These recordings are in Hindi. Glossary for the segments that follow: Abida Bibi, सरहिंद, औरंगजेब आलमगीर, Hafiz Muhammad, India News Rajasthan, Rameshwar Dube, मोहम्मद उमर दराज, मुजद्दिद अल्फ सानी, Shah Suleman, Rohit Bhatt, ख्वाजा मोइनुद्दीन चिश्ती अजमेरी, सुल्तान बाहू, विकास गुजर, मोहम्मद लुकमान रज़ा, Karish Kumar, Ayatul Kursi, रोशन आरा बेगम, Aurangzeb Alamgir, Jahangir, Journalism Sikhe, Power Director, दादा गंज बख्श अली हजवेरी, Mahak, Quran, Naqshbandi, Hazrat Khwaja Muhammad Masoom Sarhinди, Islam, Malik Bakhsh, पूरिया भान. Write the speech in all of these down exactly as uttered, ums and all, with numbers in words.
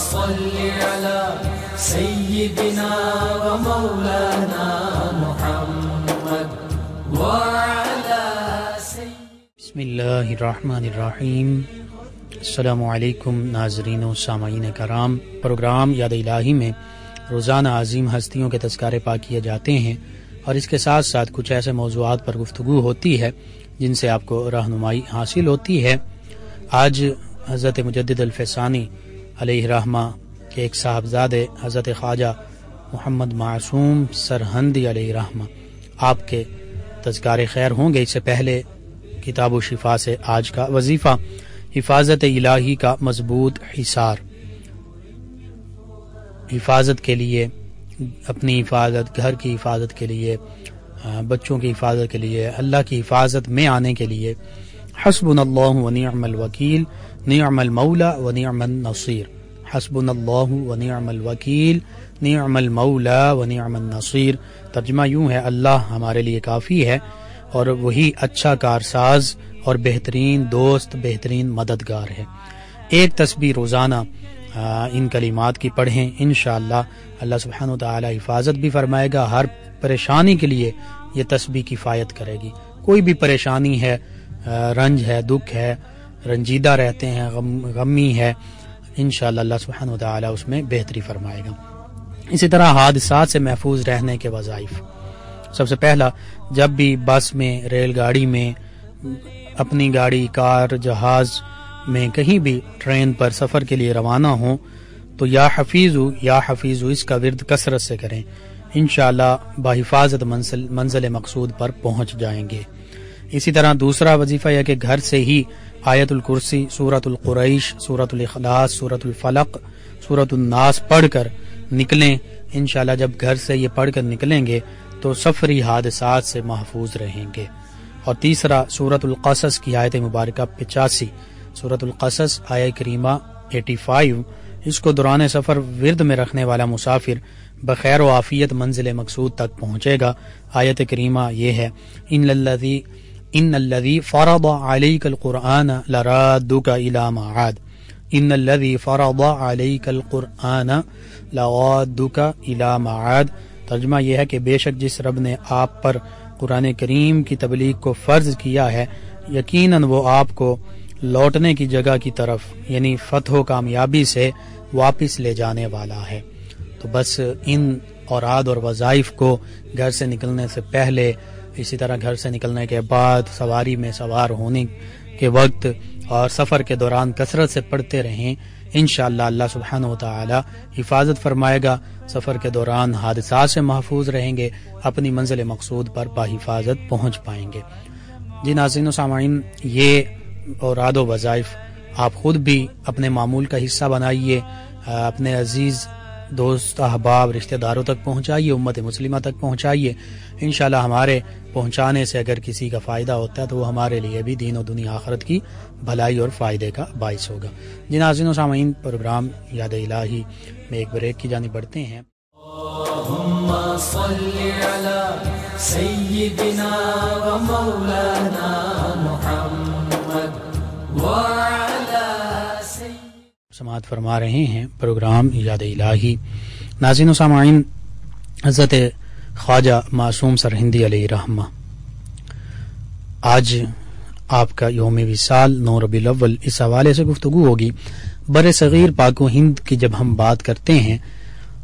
सल्लि अला सय्यिदिना व मौलाना मुहम्मद व अला सय्यिद। बिस्मिल्लाहिर रहमानिर रहीम। अस्सलामु अलैकुम नाज़रीन व सामाईन कराम। प्रोग्राम याद इलाही में रोज़ाना अजीम हस्तियों के तज़किरे पाक किए जाते हैं और इसके साथ साथ कुछ ऐसे मौज़ूआत पर गुफ्तगू होती है जिनसे आपको रहनुमाई हासिल होती है। आज हज़रत मुजद्दिद अल्फ सानी अलैहि रहमा के एक साहबजादे हज़रत ख्वाजा मुहम्मद मासूम सरहिंदी अलैहि रहमा आपके तज़किरे खैर होंगे। इससे पहले किताबु शिफा से आज का वजीफ़ा हिफाजत इलाही का मजबूत हिसार। हिफाजत के लिए, अपनी हिफाजत, घर की हिफाजत के लिए, बच्चों की हिफाजत के लिए, अल्लाह की हिफाजत में आने के लिए हस्बुनल्लाहु व निअमल वकील निअमल मौला व निअमन नसीर। हस्बुनल्लाहु व निअमल वकील निअमल मौला व निअमन नसीर। तर्जुमा यूँ है, अल्लाह हमारे लिए काफ़ी है और वही अच्छा कारसाज और बेहतरीन दोस्त, बेहतरीन मददगार है। एक तस्बीह रोज़ाना इन कलिमात की पढ़ें, इंशाअल्लाह अल्लाह सुब्हानहू तआला हिफाजत भी फरमाएगा। हर परेशानी के लिए ये तस्बीह किफ़ायत करेगी। कोई भी परेशानी है, रंज है, दुख है, रंजीदा रहते हैं, गम, गमी है, इंशाअल्लाह अल्लाह सुब्हानहू तआला उसमें बेहतरी फरमाएगा। इसी तरह हादसात से महफूज रहने के वज़ाइफ। सबसे पहला, जब भी बस में, रेलगाड़ी में, अपनी गाड़ी, कार, जहाज़ में, कहीं भी ट्रेन पर सफ़र के लिए रवाना हो तो या हफीज़ु या हफीज़ु इसका विर्द कसरत से करें। इंशाअल्लाह बाहिफाजत मंजिल मंजिल मकसूद पर पहुंच जाएंगे। इसी तरह दूसरा वजीफ़ा यह कि घर से ही आयतुल कुर्सी, सूरतुल कुरैश, सूरतुल इखलास, सूरतुल फलक, सूरतुल नास पढ़ कर निकलें। इंशाअल्लाह जब घर से ये पढ़ कर निकलेंगे तो सफरी हादसात से महफूज रहेंगे। और तीसरा, सूरतुल क़सस की आयत मुबारक पचासी, सूरतुल क़सस आया करीमा पचासी, इसको दौरान सफ़र विर्द में रखने वाला मुसाफिर बखैर व आफियत मंजिल मकसूद तक पहुँचेगा। आयत करीमा ये है, इन्नल्लज़ी इन्नल्लज़ी फ़रज़ अलैकल क़ुरआन लराद्दुका इला मआद। इन्नल्लज़ी फ़रज़ अलैकल क़ुरआन लराद्दुका इला मआद। तर्जुमा यह है कि बेशक जिस रब ने आप पर कुरान करीम की तबलीग को फ़र्ज़ किया है, यकीनन वो आपको लौटने की जगह की तरफ, यानी फतह कामयाबी से वापस ले जाने वाला है। तो बस इन औराद और वज़ाइफ को घर से निकलने से पहले, इसी तरह घर से निकलने के बाद, सवारी में सवार होने के वक्त और सफ़र के दौरान कसरत से पढ़ते रहें। इंशाअल्लाह अल्लाह सुब्हानहू व तआला हिफाजत फरमाएगा। सफ़र के दौरान हादसा से महफूज रहेंगे, अपनी मंजिल मकसूद पर बाहिफाजत पहुँच पाएंगे। जी नाज़रीन व सामाईन, ये औराद व वज़ाइफ आप ख़ुद भी अपने मामूल का हिस्सा बनाइए, अपने अजीज़ दोस्त, अहबाब, रिश्तेदारों तक पहुँचाइए, उम्मत मुस्लिमा तक पहुँचाइए। इंशाअल्लाह हमारे पहुँचाने से अगर किसी का फ़ायदा होता है तो वो हमारे लिए भी दीन और दुनिया आखरत की भलाई और फ़ायदे का बायस होगा। जी नाज़रीन व सामीन, प्रोग्राम याद इलाही में एक ब्रेक की जानी बढ़ते हैं। समाअत फरमा रहे हैं प्रोग्राम याद इलाही। नाज़रीन व सामाईन, हज़रत ख्वाजा मासूम सरहिंदी अलैहि रहमा, आज आपका यौमे विसाल नौ रबीउल अव्वल, इस हवाले से गुफ्तगू होगी। बरे सग़ीर पाको हिंद की जब हम बात करते हैं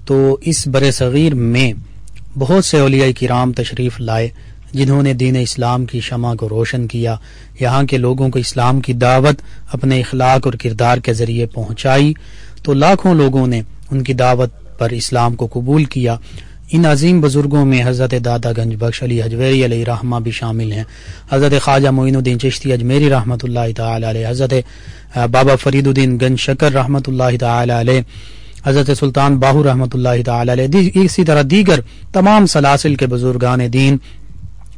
तो इस बरे सग़ीर में बहुत से औलिया किराम तशरीफ़ लाए जिन्होंने दीन इस्लाम की शमा को रोशन किया, यहाँ के लोगों को इस्लाम की दावत अपने इखलाक और किरदार के ज़रिए पहुँचाई तो लाखों लोगों ने उनकी दावत पर इस्लाम को कबूल किया। इन अजीम बुजुर्गों में हज़रत दादा गंज बख्श अली हजवेरी अलैहि रहमा भी शामिल हैं, हज़रत ख्वाजा मोइनुद्दीन चिश्ती अजमेरी रहमतुल्लाहि तआला अलैह, हज़रत बाबा फरीदुद्दीन गंजशकर रहमतुल्लाहि तआला अलैह, हज़रत सुल्तान बाहू रहमतुल्लाहि तआला अलैह, इसी तरह दीगर तमाम सलासिल के बुजुर्गान दीन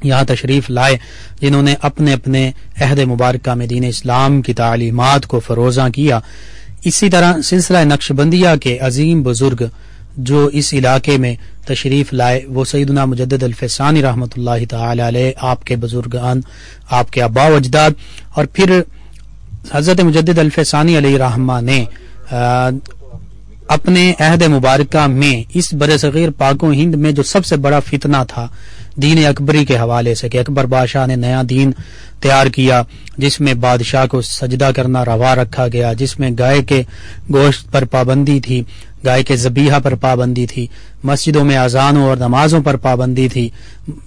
यहाँ तशरीफ़ लाए जिन्होंने अपने अपने अहद मुबारक में दीन इस्लाम की तालीमात को फरोज़ा किया। इसी तरह सिलसिला नक्शबंदिया के अजीम बुजुर्ग जो इस इलाके में तशरीफ़ लाए वो सैयदना मुजद्दिद अल्फ सानी रहमतुल्लाहि तआला अलैह, आपके बुजुर्गान, आपके आबा व अजदाद। और फिर हज़रत मुजद्दिद अल्फ सानी अलैहि रहमा ने अपने अहद मुबारका में इस बरे सगीर पाको हिंद में जो सबसे बड़ा फितना था दीन अकबरी के हवाले से कि अकबर बादशाह ने नया दीन तैयार किया जिसमें बादशाह को सजदा करना रवा रखा गया, जिसमें गाय के गोश्त पर पाबंदी थी, गाय के जबीहा पर पाबंदी थी, मस्जिदों में अजानों और नमाजों पर पाबंदी थी,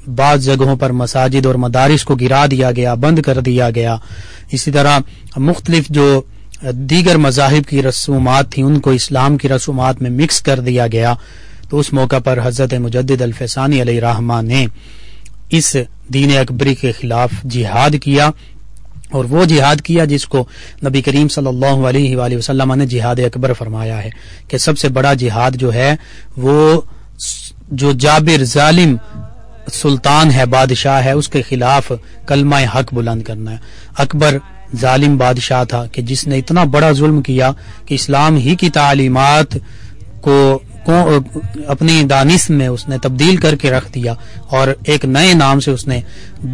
बाद जगहों पर मसाजिद और मदारिस को गिरा दिया गया, बंद कर दिया गया। इसी तरह मुख्तलिफ जो दीगर मजाहिब की रसूमात थी उनको इस्लाम की रसूमात में मिक्स कर दिया गया। तो उस मौका पर हजरत मुजद्दिद अल्फ सानी अलैहिर्रहमा ने इस दीन अकबरी के खिलाफ जिहाद किया और वो जिहाद किया जिसको नबी करीम सल्लल्लाहु अलैहि वसल्लम ने जिहाद अकबर फरमाया है कि सबसे बड़ा जिहाद जो है वो जो जाबिर जालिम सुल्तान है, बादशाह है, उसके खिलाफ कलमा हक बुलंद करना है। अकबर जालिम बादशाह था कि जिसने इतना बड़ा जुल्म किया कि इस्लाम ही की तालीमात को को अपनी दानिश में उसने तब्दील करके रख दिया और एक नए नाम से उसने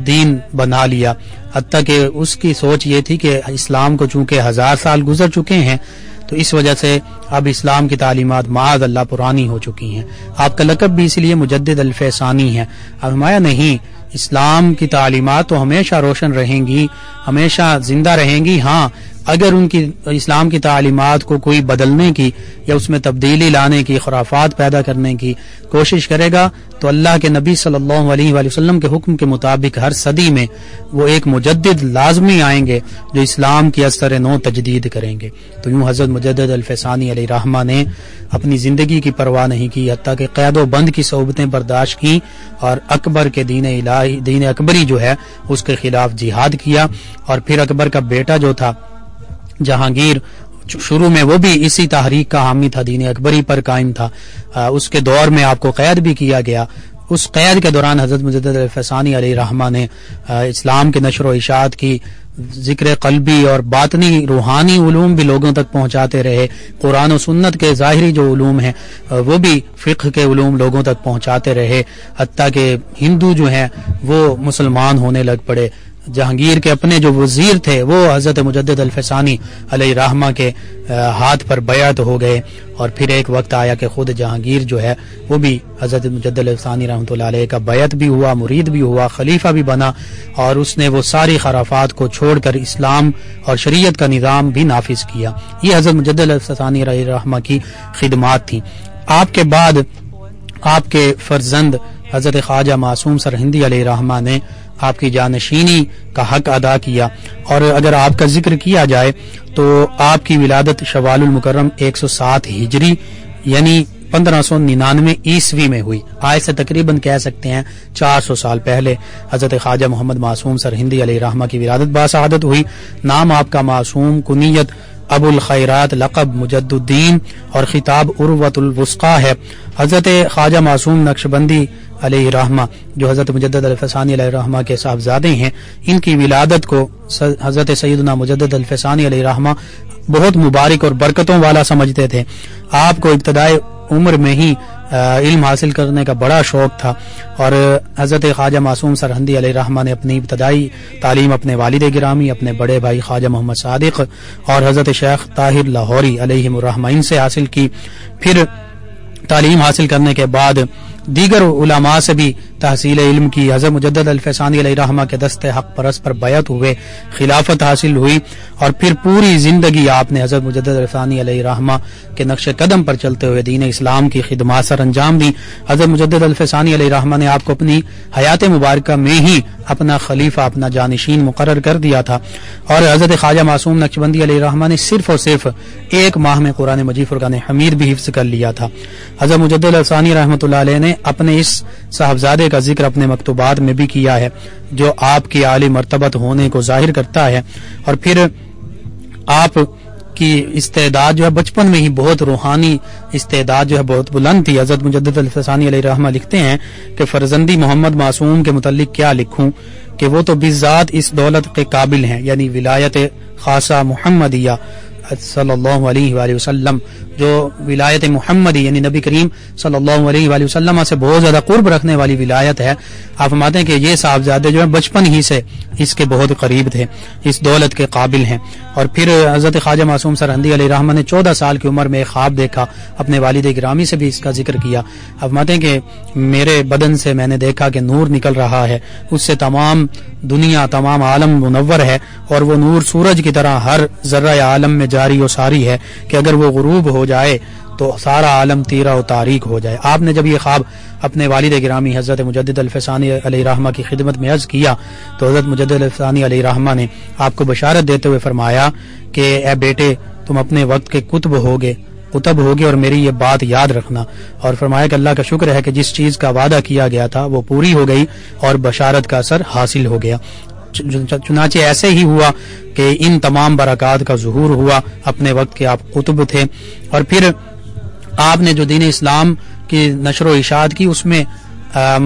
दीन बना लिया। हत्ता कि उसकी सोच ये थी कि इस्लाम को चूंकि हजार साल गुजर चुके हैं तो इस वजह से अब इस्लाम की तालीमात माद अल्लाह पुरानी हो चुकी हैं। आपका लकब भी इसलिए मुजद्दिद अल्फ सानी है। अब हमारा नहीं, इस्लाम की तालीमात तो हमेशा रोशन रहेंगी, हमेशा जिंदा रहेंगी। हाँ, अगर उनकी इस्लाम की तालीमात को कोई बदलने की या उसमें तब्दीली लाने की, खुराफात पैदा करने की कोशिश करेगा तो अल्लाह के नबी सल्लल्लाहु अलैहि वसल्लम के हुक्म के मुताबिक हर सदी में वो एक मुजद्दिद लाजमी आएंगे जो इस्लाम की असर नौ तजदीद करेंगे। तो यूं हजरत मुजद्दिद अल्फ सानी अलैहिर्रहमा ने अपनी जिंदगी की परवाह नहीं की, हत्ता कि कैदो बंद की सोबतें बर्दाश्त की और अकबर के दीन इलाही, दीन अकबरी जो है उसके खिलाफ जिहाद किया। और फिर अकबर का बेटा जो था जहांगीर, शुरू में वो भी इसी तहरीक का हामी था, दीन अकबरी पर कायम था। आ, उसके दौर में आपको कैद भी किया गया। उस कैद के दौरान हजरत मुजद्दिद अल्फ सानी अलैहिर्रहमा ने आ, इस्लाम के नशर व इशात की, जिक्र कल्बी और बातनी रूहानी उलूम भी लोगों तक पहुंचाते रहे। कुरान और सुन्नत के ज़ाहिरी जो उलूम हैं वो भी फ़िक़्ह के उलूम लोगों तक पहुंचाते रहे। हत्ता के हिंदू जो हैं वो मुसलमान होने लग पड़े। जहांगीर के अपने जो वजीर थे वो हजरत मुजद्दिद अल्फ सानी अलैहिर्रहमा के हाथ पर बयात हो गए। और फिर एक वक्त आया कि खुद जहांगीर जो है वो भी हजरत मुजद्दिद अल्फ सानी रहमतुल्लाह अलैह का बयात भी हुआ, मुरीद भी हुआ, खलीफा भी बना और उसने वो सारी खराफात को छोड़कर इस्लाम और शरीयत का निज़ाम भी नाफिज किया। ये हजरत मुजद्दिद अल्फ सानी अलैहिर्रहमा की खिदमात थी। आपके बाद आपके फर्जंद हजरत ख्वाजा मासूम सरहिंदी अलैहिर्रहमा ने आपकी जानशीनी का हक अदा किया। और अगर आपका जिक्र किया जाए तो आपकी विलादत शवालुल मुकर्रम एक सौ सात हिजरी यानी पंद्रह सौ निन्यानवे ईस्वी में हुई। आज से तकरीबन कह सकते हैं चार सौ साल पहले हजरत ख्वाजा मोहम्मद मासूम सरहिंदी अलैहिर्रहमा की विलादत बासआदत हुई। नाम आपका मासूम, कुनियत अबुल खैरात, लक़ब मुजद्दुद्दीन और खिताब उर्वतुल वुस्का है। हजरत ख्वाजा मासूम नक्शबंदी अलैहिर्रहमा जो हजरत मुजद्दिद अल्फ सानी अलैहिर्रहमा के साहबजादे हैं, इनकी विलादत को हजरत सैयदना मुजद्दिद अल्फ सानी अलैहिर्रहमा बहुत मुबारक और बरकतों वाला समझते थे। आपको इब्तदाई उम्र में ही इल्म हासिल करने का बड़ा शौक था और हजरत ख्वाजा मासूम सरहिंदी अलैहिर्रहमा ने अपनी इब्तदाई तालीम अपने वालिदे गिरामी, अपने बड़े भाई ख्वाजा मोहम्मद सादिक और हजरत शेख ताहिर लाहौरी अलैहिर्रहमैन से हासिल की। फिर तालीम हासिल करने के बाद दीगर उलमा से भी तहसील इल्म की। हजरत मुजद्दिद अल्फ सानी अलैहिर्रहमा के दस्ते हक परस पर बैत हुए, खिलाफत हासिल हुई और फिर पूरी जिंदगी आपने हजरत मुजद्दिद अल्फ सानी अलैहिर्रहमा के नक्शे कदम पर चलते हुए दीन इस्लाम की खिदमत सर अंजाम दी। हजरत मुजद्दिद अल्फ सानी अलैहिर्रहमा ने आपको अपनी हयात मुबारक में ही अपना खलीफा, अपना जानशीन मुकर्रर कर दिया था। और हजरत ख्वाजा मासूम नक्शबंदी अलैहिर्रहमा ने सिर्फ और सिर्फ एक माह में कुरान मजीद फुरकान हमीद भी हिफ्ज कर लिया था। हजरत मुजद्दिद अल्फ सानी रहमतुल्लाह अलैह ने अपने इस साहबजादे का जिक्र अपने मकतूबात में भी किया है जो आपकी आली मर्तबत होने को जाहिर करता है। और फिर आप की इस्तेदाद जो है बचपन में ही बहुत रूहानी इस्तेदाद जो है बहुत बुलंद थी। हजरत मुजद्दिद अल्फ सानी अलैहिर्रहमा लिखते हैं कि फरजंदी मोहम्मद मासूम के मुतल्लिक क्या लिखूं कि वो तो बिज़ात इस दौलत के काबिल हैं, यानी विलायत खासा मुहम्मदिया सल्लल्लाहु अलैहि वसल्लम जो विलायत मुहम्मदी यानी नबी करीम सल्लल्लाहु अलैहि वसल्लम से बहुत ज्यादा कुर्ब रखने वाली विलायत है। आप फरमाते हैं कि ये साहबजादे जो है बचपन ही से इसके बहुत करीब थे, इस दौलत के काबिल हैं। और फिर हजरत ख्वाजा मासूम सरहिंदी अलैहि रहमत ने चौदह साल की उम्र में एक ख्वाब देखा, अपने वालिद गिरामी से भी इसका जिक्र किया। आप फरमाते हैं कि मेरे बदन से मैंने देखा कि नूर निकल रहा है, उससे तमाम दुनिया तमाम आलम मुनव्वर है और वो नूर सूरज की तरह हर जर्रा आलम में जारी और सारी है कि अगर वो गुरूब हो जाए तो सारा आलम तीरा और तारीक हो जाए। आपने जब ये ख्वाब अपने वालिद गिरामी हजरत मुजद्दिद अल्फ सानी अलैहि रहमा की खिदमत में अर्ज किया तो हजरत मुजद्दिद अल्फ सानी अलैहि रहमा ने आपको बशारत देते हुए फरमाया कि ए बेटे, तुम अपने वक्त के कुतुब होगे कुतुब होगी और मेरी ये बात याद रखना। और फरमाया कि अल्लाह का शुक्र है कि जिस चीज का वादा किया गया था वो पूरी हो गई और बशारत का असर हासिल हो गया। चुनाचे ऐसे ही हुआ कि इन तमाम बरक़ात का ज़ुहूर हुआ, अपने वक्त के आप कुतुब थे। और फिर आपने जो दीन इस्लाम की नशर व इशाद की उसमें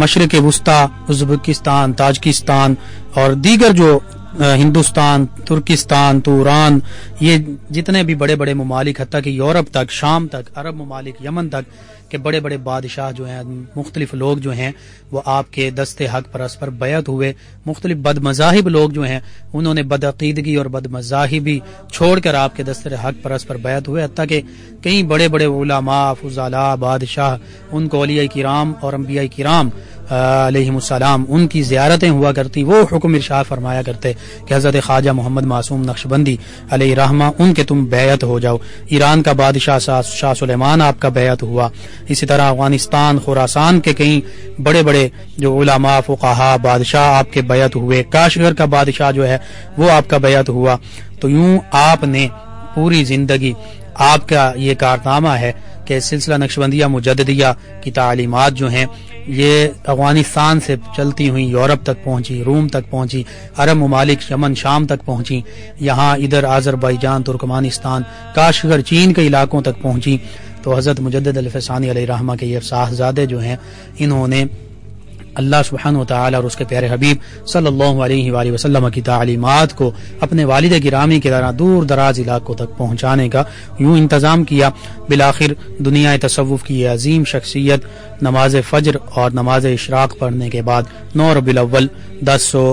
मशरिक़ वस्ता, उज़्बेकिस्तान, ताजिकिस्तान और दीगर जो हिंदुस्तान, तुर्किस्तान, तूरान, ये जितने भी बड़े बड़े ममालिक हत्ता कि यूरोप तक, शाम तक, अरब ममालिक, यमन तक के बड़े बड़े बादशाह जो हैं, मुख्तलिफ लोग जो हैं वो आपके दस्ते हक परस पर बैत हुए। मुख्तलिफ बदमज़ाहिब लोग जो हैं उन्होंने बदअक़ीदगी और बदमज़ाहिबी छोड़कर आपके दस्ते हक परस पर बैत हुए। हत्ता कि कई बड़े बड़े उलमा, फुज़ाला, बादशाह, उनको औलिया किराम और अम्बिया किराम अलैहिमुस्सलाम उनकी ज़ियारतें हुआ करती, वो हुक्म इरशाद फरमाया करते कि हज़रत ख्वाजा मोहम्मद मासूम नक्शबंदी अलैहि रहमा उनके तुम बैत हो जाओ। ईरान का बादशाह शाह सुलेमान आपका बैत हुआ। इसी तरह अफगानिस्तान, खुरासान के कई बड़े बड़े जो उलमा, फुकाहा, बादशाह आपके बैत हुए। काशगर का बादशाह जो है वो आपका बैत हुआ। तो यूं आपने पूरी जिंदगी, आपका ये कारनामा है कि सिलसिला नक्शबंदिया मुजद्दिदिया की तालीमात जो हैं ये अफगानिस्तान से चलती हुई यूरोप तक पहुंची, रूम तक पहुंची, अरब ममालिक, यमन, शाम तक पहुंची, यहाँ इधर आज़रबाईजान, तुर्कमानिस्तान, काशगर, चीन के इलाकों तक पहुंची। तो हज़रत मुजद्दिद अल्फ सानी अलैहि रहमा के ये साहबजादे जो हैं इन्होंने अल्लाह सुब्हानहु व तआला और उसके प्यारे हबीब सल्लल्लाहु अलैहि वसल्लम की तालीमात को अपने वालिद गिरामी की तरह दूर दराज इलाकों तक पहुँचाने का यूं इंतज़ाम किया। बिलाखिर दुनिया तसव्वुफ़ की अजीम शख्सियत नमाज फजर और नमाज इशराक पढ़ने के बाद नौ रबीउल अव्वल दस सौ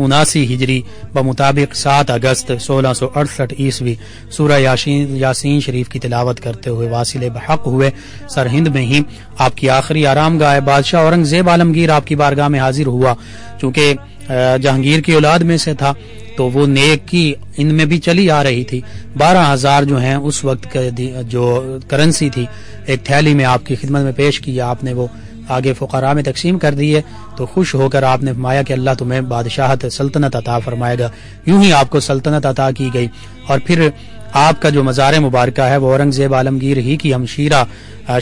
उनासी हिजरी बमुताबिक सात अगस्त सोलह सौ अड़सठ ईस्वी सूरह यासीन यासीन शरीफ की तिलावत करते हुए वासिले बहक हुए। सरहिंद में ही आपकी आखिरी आरामगाह बादशाह औरंगजेब आलमगीर आपकी बारगाह में हाजिर हुआ। चूँकि जहांगीर की औलाद में से था तो वो नेक की इनमें भी चली आ रही थी। बारह हजार जो हैं उस वक्त के जो करेंसी थी एक थैली में आपकी खिदमत में पेश किया, आपने वो आगे फुकरा में तकसीम कर दिए। तो खुश होकर आपने फरमाया कि अल्लाह तुम्हें बादशाहत सल्तनत अता फरमाएगा। यूं ही आपको सल्तनत अता की गई। और फिर आपका जो मज़ार मुबारक है वो औरंगज़ेब आलमगीर ही की हमशीरा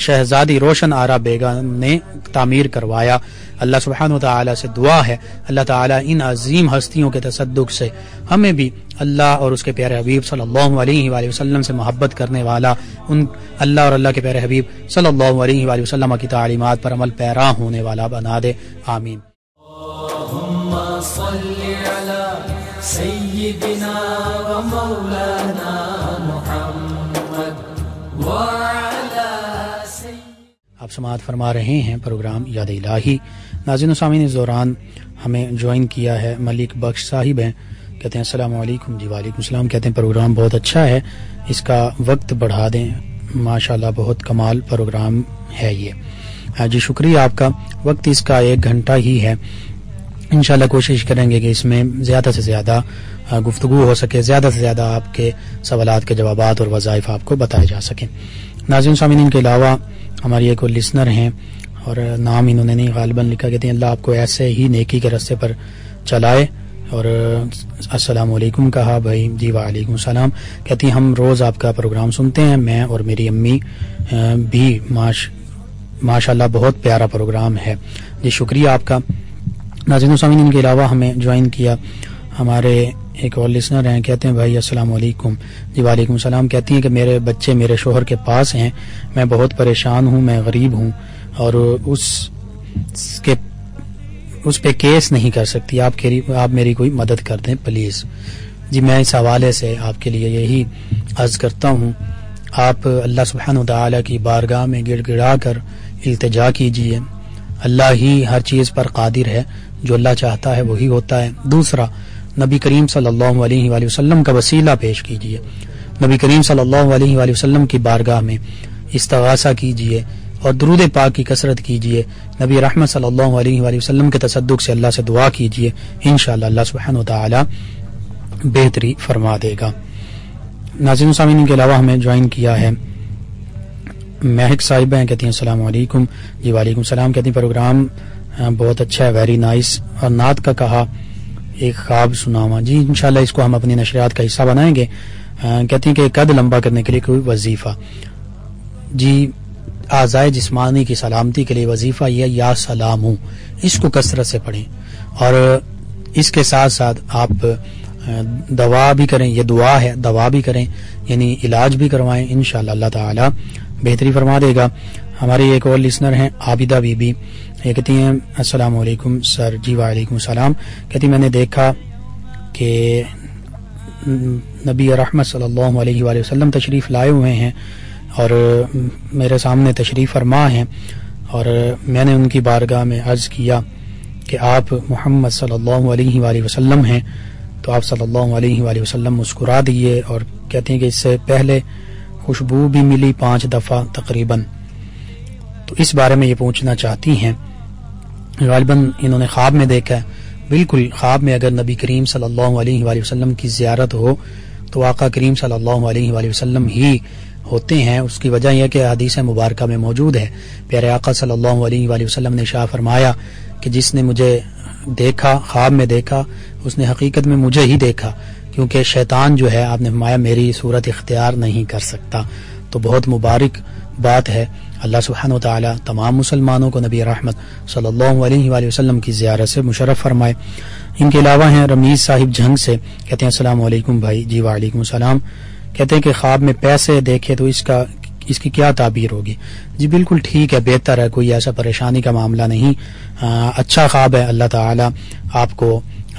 शहजादी रोशन आरा बेगम ने तामीर करवाया। अल्लाह सुब्हानहु व तआला से दुआ है अल्लाह ताला इन अजीम हस्तियों के तसद्दुक से हमें भी अल्लाह और उसके प्यारे हबीब सल्लल्लाहु अलैहि वसल्लम से मोहब्बत करने वाला, उन अल्लाह और अल्लाह के प्यारे हबीब सल्लल्लाहु अलैहि वसल्लम की तालीमात पर अमल पैरा होने वाला बना दे। आमीन। आप समाअत फरमा रहे हैं प्रोग्राम याद इलाही। नाज़रीन सामीन, इस दौरान हमें ज्वाइन किया है मलिक बख्श साहिब हैं। कहते हैं अस्सलाम वालेकुम। जी वालेकुम सलाम। कहते हैं प्रोग्राम बहुत अच्छा है, इसका वक्त बढ़ा दें। माशाल्लाह बहुत कमाल प्रोग्राम है ये। जी शुक्रिया आपका। वक्त इसका एक घंटा ही है, इंशाल्लाह कोशिश करेंगे कि इसमें ज़्यादा से ज़्यादा गुफ्तगू हो सके, ज़्यादा से ज़्यादा आपके सवालात के जवाबात और वज़ाइफ आपको बताए जा सकें। नाज़रीन सामीन, के अलावा हमारी एक लिसनर हैं और नाम इन्होंने नहीं गालिबन लिखा। कहते हैं अल्लाह आपको ऐसे ही नेकी के रस्ते पर चलाए। और अस्सलाम वालेकुम कहा भाई। जी वालेकुम सलाम। कहती हैं हम रोज़ आपका प्रोग्राम सुनते हैं, मैं और मेरी अम्मी भी। माश माशाल्लाह बहुत प्यारा प्रोग्राम है। जी शुक्रिया आपका। नाज़रीन सामीन, इनके अलावा हमें ज्वाइन किया हमारे एक और लिसनर हैं। कहते हैं भाई अस्सलाम वालेकुम। जी वालेकुम सलाम। कहती हैं कि मेरे बच्चे मेरे शोहर के पास हैं, मैं बहुत परेशान हूँ, मैं गरीब हूँ और उस के उस पे केस नहीं कर सकती, आप आप मेरी कोई मदद कर दें प्लीज़। जी मैं इस हवाले से आपके लिए यही अर्ज़ करता हूँ, आप अल्लाह सुब्हानहू तआला की बारगाह में गिड़गिड़ा कर इल्तिजा कीजिए। अल्लाह ही हर चीज़ पर कादिर है, जो अल्लाह चाहता है वही होता है। दूसरा, नबी करीम सल्लल्लाहु अलैहि वसल्लम का वसीला पेश कीजिए, नबी करीम सल्लल्लाहु अलैहि वसल्लम की बारगाह में इस्तग़ासा कीजिए और दुरूद पाक की कसरत कीजिए। नबी रहमत सल्लल्लाहु अलैहि वसल्लम के तसद्दुक़ से अल्लाह से दुआ कीजिए, इंशाअल्लाह अल्लाह सुब्हानहू तआला बेहतरी फरमा देगा। नाज़रीन सामीन के अलावा हमें ज्वाइन किया है महक साहिबा हैं, कहती हैं अस्सलाम वालेकुम। जी वालेकुम सलाम। कहती हैं प्रोग्राम बहुत अच्छा है, वेरी नाइस। और नात का कहा एक ख्वाब सुनावा। जी इंशाल्लाह इसको हम अपनी नशरियात का हिस्सा बनाएंगे। कहती हैं कि कद लंबा करने के लिए कोई वजीफा। जी आज़ाए जिस्मानी की सलामती के लिए वजीफा यह या सलाम हूँ, इसको कसरत से पढ़ें और इसके साथ साथ आप दवा भी करें, यह दुआ है, दवा भी करें यानी इलाज भी करवाएं, इंशाल्लाह अल्लाह ताला बेहतरी फरमा देगा। हमारे एक और लिसनर हैं आबिदा बीबी, ये कहती हैं अस्सलाम वालेकुम सर। जी वालेकुम सलाम। कहती मैंने देखा कि नबी रहमत सल्लल्लाहु अलैहि वसल्लम तशरीफ़ लाए हुए हैं और मेरे सामने तशरीफ़ फरमा हैं और मैंने उनकी बारगाह में अर्ज़ किया कि आप मोहम्मद सल्लल्लाहु अलैहि वसल्लम हैं, तो आप सल्लल्लाहु अलैहि वसल्लम मुस्कुरा दिए और कहते हैं कि इससे पहले खुशबू भी मिली पाँच दफ़ा तकरीबन। तो इस बारे में ये पूछना चाहती हैं, गालिबन इन्होंने ख्वाब में देखा है। बिल्कुल, ख्वाब में अगर नबी करीम सल्लल्लाहु अलैहि वसल्लम की ज़ियारत हो तो आका करीम सल्लल्लाहु अलैहि वसल्लम ही होते हैं। उसकी वजह यह कि हदीस मुबारक में मौजूद है, प्यारे आका सल्लल्लाहु अलैहि वसल्लम ने शाह फरमाया कि जिसने मुझे देखा, ख्वाब में देखा, उसने हकीकत में मुझे ही देखा, क्योंकि शैतान जो है आपने फरमाया मेरी सूरत इख्तियार नहीं कर सकता। तो बहुत मुबारक बात है। अल्लाह सुब्हानहू व तआला तमाम मुसलमानों को नबी रहमत सल्लल्लाहु अलैहि वसल्लम की ज़ियारत से मुशर्रफ फरमाए। इनके अलावा हैं रमीज़ साहिब जंग से, कहते हैं अस्सलाम वालेकुम भाई। जी वालेकुम सलाम। कहते हैं कि ख्वाब में पैसे देखे तो इसका इसकी क्या ताबीर होगी। जी बिल्कुल ठीक है, बेहतर है, कोई ऐसा परेशानी का मामला नहीं। आ, अच्छा ख्वाब है, अल्लाह ताला आपको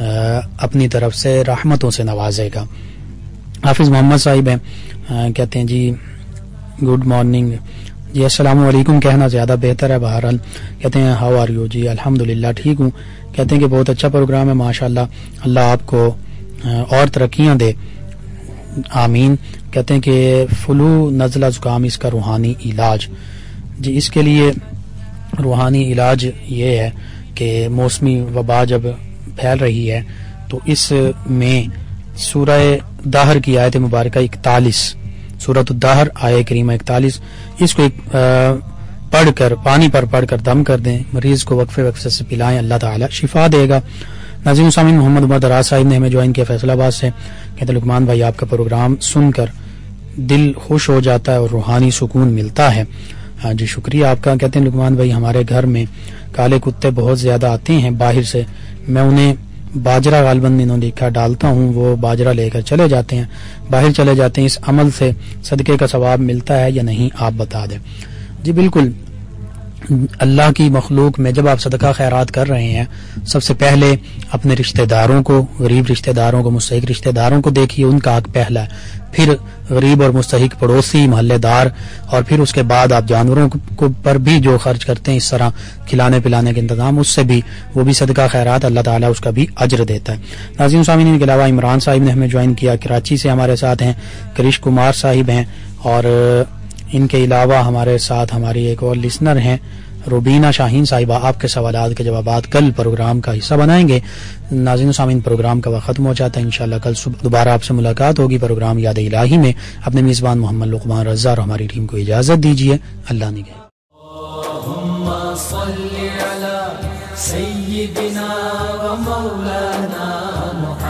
आ, अपनी तरफ से रहमतों से नवाजेगा। हाफिज़ मोहम्मद साहिब हैं, कहते हैं जी गुड मॉर्निंग। जी अस्सलाम वालेकुम कहना ज़्यादा बेहतर है। बहरहाल, कहते हैं हाउ आर यू। जी अल्हम्दुलिल्लाह ठीक हूँ। कहते हैं कि बहुत अच्छा प्रोग्राम है माशाल्लाह, अल्लाह आपको और तरक्कियाँ दे, आमीन। कहते हैं कि फ्लू, नज़ला, ज़ुकाम इसका रूहानी इलाज। जी इसके लिए रूहानी इलाज ये है कि मौसमी वबा जब फैल रही है तो इसमें सूरह दाहर की आयत मुबारक इकतालीस, सूरह दाहर आय करीमा इकतालीस, इसको एक पढ़ कर पानी पर पढ़ कर दम कर दें, मरीज को वक्फे वक्फे से पिलाएं, अल्लाह ताला शिफा देगा। नाज़रीन सामीन, मोहम्मद उमर दराज साहिब ने हमें ज्वाइन किया फैसलाबाद से, कहते हैं लुकमान भाई आपका प्रोग्राम सुनकर दिल खुश हो जाता है और रूहानी सुकून मिलता है। हाँ जी शुक्रिया आपका। कहते हैं लुकमान भाई हमारे घर में काले कुत्ते बहुत ज़्यादा आते हैं बाहर से, मैं उन्हें बाजरा गालबन इन्होंने लिखा डालता हूँ, वो बाजरा लेकर चले जाते हैं, बाहर चले जाते हैं। इस अमल से सदक़े का सवाब मिलता है या नहीं, आप बता दें। जी बिल्कुल, अल्लाह की मखलूक में जब आप सदका खैरात कर रहे हैं, सबसे पहले अपने रिश्तेदारों को, गरीब रिश्तेदारों को, मुस्तहिक रिश्तेदारों को देखिए, उनका हक पहला है, फिर गरीब और मुस्तहिक पड़ोसी, महल्लेदार, और फिर उसके बाद आप जानवरों को पर भी जो खर्च करते हैं, इस तरह खिलाने पिलाने के इंतजाम, उससे भी वो भी सदका खैरात, अल्लाह ताला उसका भी अजर देता है। नाज़रीन सामीन, के अलावा इमरान साहिब ने हमें ज्वाइन किया कराची से, हमारे साथ हैं करिश कुमार साहिब हैं, और इनके अलावा हमारे साथ हमारी एक और लिसनर हैं रुबीना शाहीन साहिबा। आपके सवालात के जवाबात कल प्रोग्राम का हिस्सा बनाएंगे। नाज़रीन सामीन, प्रोग्राम का वक्त ख़त्म हो जाता है, इंशाल्लाह कल सुबह दोबारा आपसे मुलाकात होगी प्रोग्राम याद इलाही में। अपने मेज़बान मोहम्मद लुकमान रज़ा और हमारी टीम को इजाज़त दीजिए, अल्लाह निगहबान।